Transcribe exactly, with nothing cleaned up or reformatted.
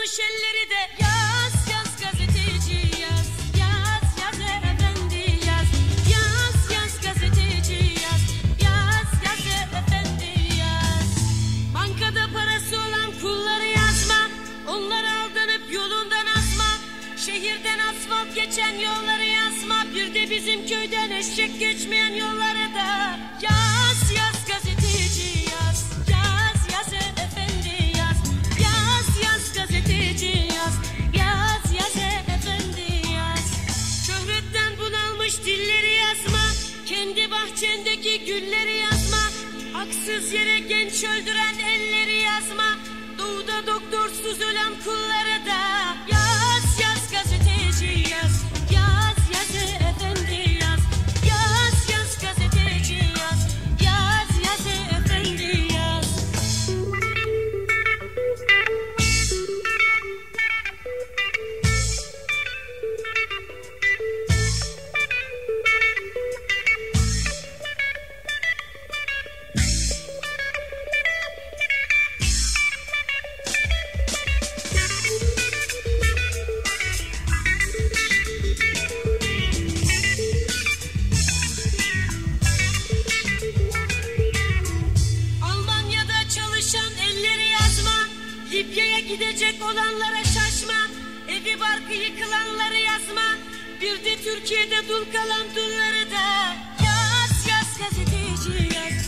Kırılmış elleri de yaz yaz gazeteci yaz, yaz yaz efendi yaz, yaz yaz gazeteci yaz, yaz yaz efendi yaz. Bankada parası olan kulları yazma, onlar aldanıp yolundan asma. Şehirden asfalt geçen yolları yazma, bir de bizim köyden eşek geçmeyen yollara da yaz yaz gazeteci. Dilleri yazma, kendi bahçendeki gülleri yazma, haksız yere genç öldüren elleri yazma, doğuda doktorsuz ölen kullara da yaz yaz gazeteci yaz, yaz yaz efendi yaz, yaz yaz gazeteci yaz, yaz yaz efendi yaz. Libya'ya gidecek olanlara şaşma, evi barkı yıkılanları yazma, bir de Türkiye'de dul kalan dulları da yaz yaz gazeteci yaz.